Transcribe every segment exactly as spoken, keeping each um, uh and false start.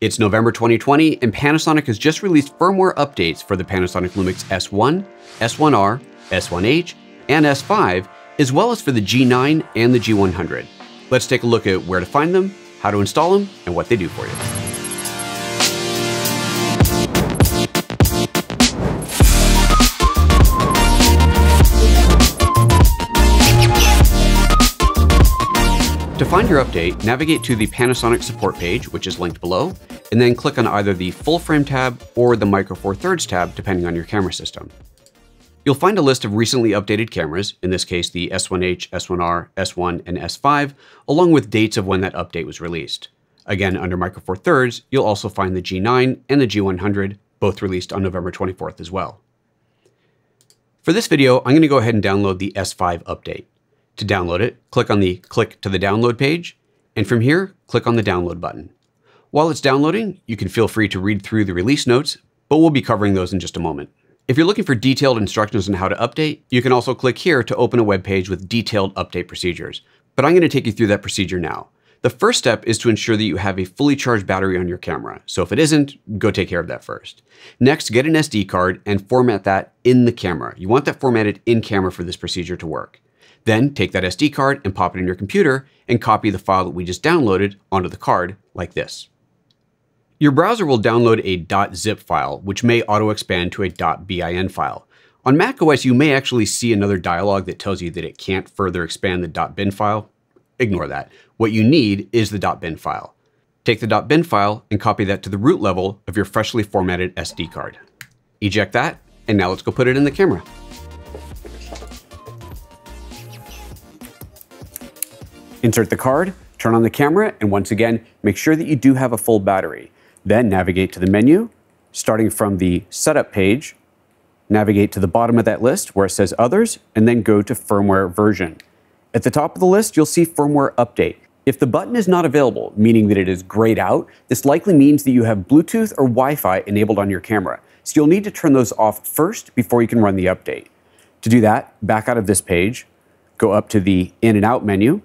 It's November twenty twenty, and Panasonic has just released firmware updates for the Panasonic Lumix S one, S one R, S one H, and S five, as well as for the G nine and the G one hundred. Let's take a look at where to find them, how to install them, and what they do for you. To find your update, navigate to the Panasonic support page, which is linked below, and then click on either the Full Frame tab or the Micro Four Thirds tab, depending on your camera system. You'll find a list of recently updated cameras, in this case the S one H, S one R, S one, and S five, along with dates of when that update was released. Again, under Micro Four Thirds, you'll also find the G nine and the G one hundred, both released on November twenty-fourth as well. For this video, I'm going to go ahead and download the S five update. To download it, click on the Click to the Download page, and from here, click on the Download button. While it's downloading, you can feel free to read through the release notes, but we'll be covering those in just a moment. If you're looking for detailed instructions on how to update, you can also click here to open a web page with detailed update procedures, but I'm going to take you through that procedure now. The first step is to ensure that you have a fully charged battery on your camera, so if it isn't, go take care of that first. Next, get an S D card and format that in the camera. You want that formatted in camera for this procedure to work. Then take that S D card and pop it in your computer and copy the file that we just downloaded onto the card like this. Your browser will download a .zip file, which may auto-expand to a .bin file. On macOS, you may actually see another dialog that tells you that it can't further expand the .bin file. Ignore that. What you need is the .bin file. Take the .bin file and copy that to the root level of your freshly formatted S D card. Eject that, and now let's go put it in the camera. Insert the card, turn on the camera, and once again, make sure that you do have a full battery. Then navigate to the menu, starting from the Setup page, navigate to the bottom of that list where it says Others, and then go to Firmware Version. At the top of the list, you'll see Firmware Update. If the button is not available, meaning that it is grayed out, this likely means that you have Bluetooth or Wi-Fi enabled on your camera, so you'll need to turn those off first before you can run the update. To do that, back out of this page, go up to the In and Out menu,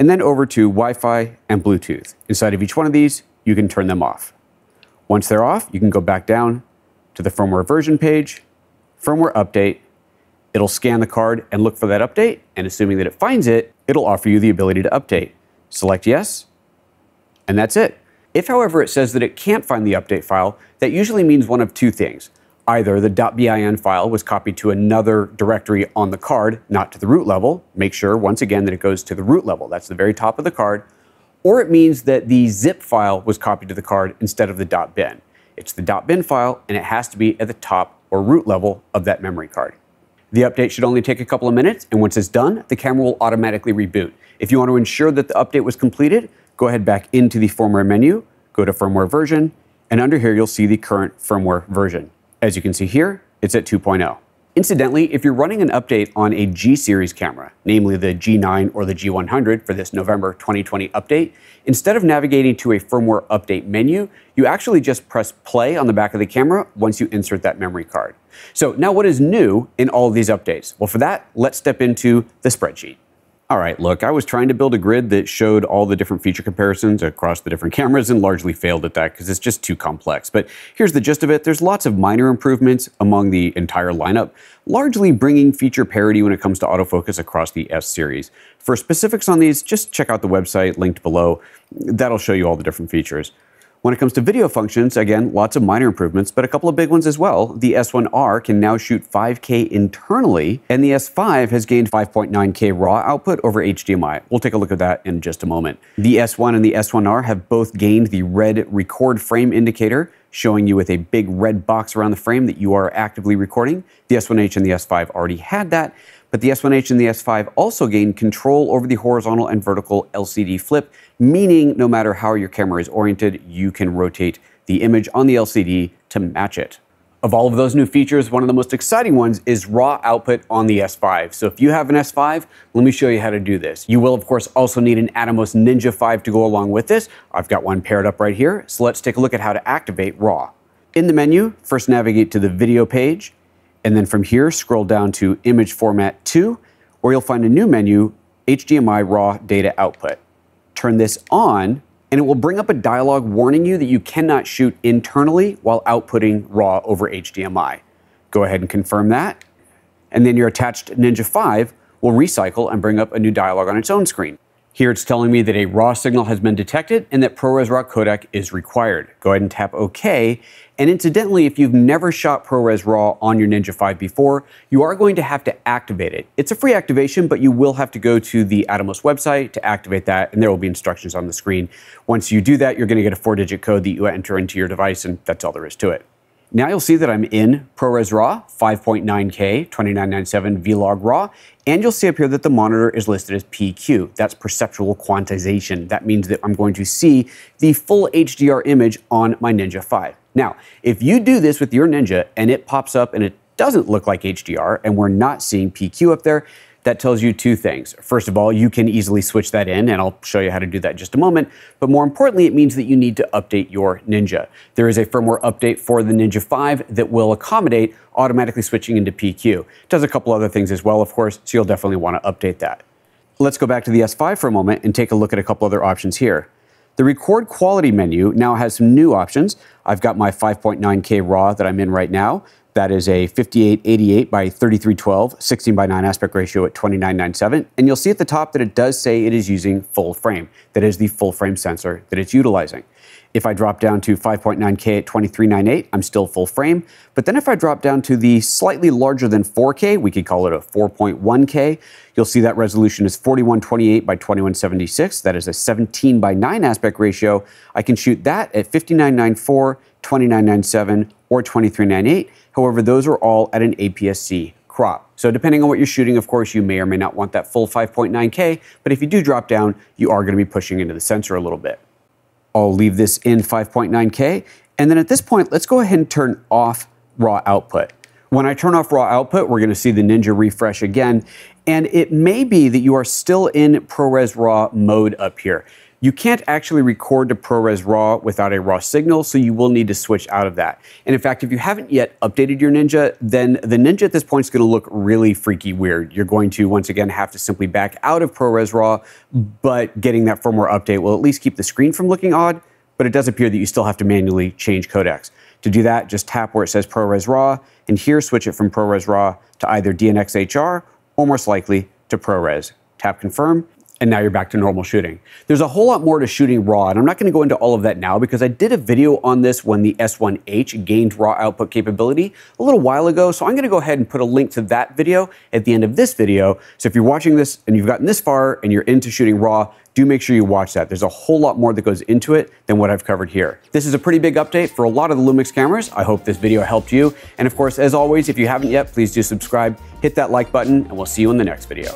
and then over to Wi-Fi and Bluetooth. Inside of each one of these, you can turn them off. Once they're off, you can go back down to the firmware version page, firmware update. It'll scan the card and look for that update, and assuming that it finds it, it'll offer you the ability to update. Select yes, and that's it. If, however, it says that it can't find the update file, that usually means one of two things. Either the .bin file was copied to another directory on the card, not to the root level. Make sure, once again, that it goes to the root level. That's the very top of the card. Or it means that the zip file was copied to the card instead of the .bin. It's the .bin file, and it has to be at the top or root level of that memory card. The update should only take a couple of minutes, and once it's done, the camera will automatically reboot. If you want to ensure that the update was completed, go ahead back into the firmware menu, go to firmware version, and under here you'll see the current firmware version. As you can see here, it's at two point oh. Incidentally, if you're running an update on a G-series camera, namely the G nine or the G one hundred for this November twenty twenty update, instead of navigating to a firmware update menu, you actually just press play on the back of the camera once you insert that memory card. So now what is new in all of these updates? Well, for that, let's step into the spreadsheet. All right, look, I was trying to build a grid that showed all the different feature comparisons across the different cameras and largely failed at that because it's just too complex. But here's the gist of it. There's lots of minor improvements among the entire lineup, largely bringing feature parity when it comes to autofocus across the S series. For specifics on these, just check out the website linked below. That'll show you all the different features. When it comes to video functions, again, lots of minor improvements, but a couple of big ones as well. The S one R can now shoot five K internally, and the S five has gained five point nine K RAW output over H D M I. We'll take a look at that in just a moment. The S one and the S one R have both gained the red record frame indicator, showing you with a big red box around the frame that you are actively recording. The S one H and the S five already had that, but the S one H and the S five also gain control over the horizontal and vertical L C D flip, meaning no matter how your camera is oriented, you can rotate the image on the L C D to match it. Of all of those new features, one of the most exciting ones is raw output on the S five. So if you have an S five, let me show you how to do this. You will, of course, also need an Atomos Ninja V to go along with this. I've got one paired up right here, so let's take a look at how to activate raw. In the menu, first navigate to the video page, and then from here, scroll down to Image Format two, where you'll find a new menu, H D M I Raw Data Output. Turn this on, and it will bring up a dialog warning you that you cannot shoot internally while outputting RAW over H D M I. Go ahead and confirm that, and then your attached Ninja five will recycle and bring up a new dialog on its own screen. Here it's telling me that a RAW signal has been detected and that ProRes RAW codec is required. Go ahead and tap OK. And incidentally, if you've never shot ProRes RAW on your Ninja five before, you are going to have to activate it. It's a free activation, but you will have to go to the Atomos website to activate that, and there will be instructions on the screen. Once you do that, you're going to get a four digit code that you enter into your device, and that's all there is to it. Now you'll see that I'm in ProRes RAW five point nine K twenty nine ninety-seven V-Log RAW, and you'll see up here that the monitor is listed as P Q. That's perceptual quantization. That means that I'm going to see the full H D R image on my Ninja five. Now, if you do this with your Ninja and it pops up and it doesn't look like H D R and we're not seeing P Q up there, that tells you two things. First of all, you can easily switch that in, and I'll show you how to do that in just a moment. But more importantly, it means that you need to update your Ninja. There is a firmware update for the Ninja five that will accommodate automatically switching into P Q. It does a couple other things as well, of course, so you'll definitely want to update that. Let's go back to the S five for a moment and take a look at a couple other options here. The record quality menu now has some new options. I've got my five point nine K RAW that I'm in right now. That is a fifty eight eighty eight by thirty three twelve, sixteen by nine aspect ratio at twenty nine ninety-seven. And you'll see at the top that it does say it is using full frame. That is the full frame sensor that it's utilizing. If I drop down to five point nine K at twenty three ninety-eight, I'm still full frame. But then if I drop down to the slightly larger than four K, we could call it a four point one K, you'll see that resolution is forty one twenty eight by twenty one seventy-six. That is a seventeen by nine aspect ratio. I can shoot that at fifty nine ninety-four, twenty nine ninety-seven, or twenty three ninety-eight. However, those are all at an A P S C crop. So depending on what you're shooting, of course, you may or may not want that full five point nine K, but if you do drop down, you are going to be pushing into the sensor a little bit. I'll leave this in five point nine K, and then at this point, let's go ahead and turn off RAW output. When I turn off RAW output, we're going to see the Ninja refresh again, and it may be that you are still in ProRes RAW mode up here. You can't actually record to ProRes RAW without a RAW signal, so you will need to switch out of that. And in fact, if you haven't yet updated your Ninja, then the Ninja at this point is going to look really freaky weird. You're going to, once again, have to simply back out of ProRes RAW, but getting that firmware update will at least keep the screen from looking odd, but it does appear that you still have to manually change codecs. To do that, just tap where it says ProRes RAW, and here switch it from ProRes RAW to either DNxHR or most likely to ProRes. Tap confirm. And now you're back to normal shooting. There's a whole lot more to shooting RAW, and I'm not gonna go into all of that now because I did a video on this when the S one H gained RAW output capability a little while ago, so I'm gonna go ahead and put a link to that video at the end of this video. So if you're watching this and you've gotten this far and you're into shooting RAW, do make sure you watch that. There's a whole lot more that goes into it than what I've covered here. This is a pretty big update for a lot of the Lumix cameras. I hope this video helped you. And of course, as always, if you haven't yet, please do subscribe, hit that like button, and we'll see you in the next video.